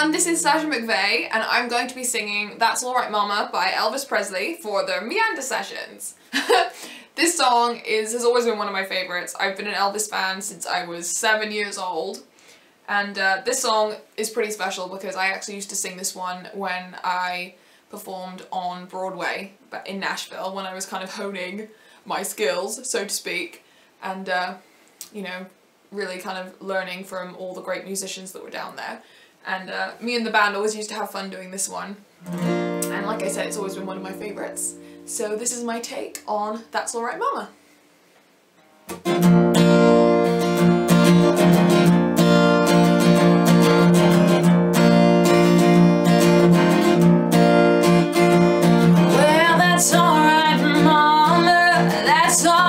everyone, this is Sasha McVeigh, and I'm going to be singing That's Alright Mama by Elvis Presley for the Meander Sessions. This song has always been one of my favourites. I've been an Elvis fan since I was 7 years old, and this song is pretty special because I actually used to sing this one when I performed on Broadway in Nashville when I was kind of honing my skills, so to speak, and you know, really kind of learning from all the great musicians that were down there. And me and the band always used to have fun doing this one, and like I said, it's always been one of my favourites. So this is my take on That's Alright Mama. Well, that's alright mama, that's alright.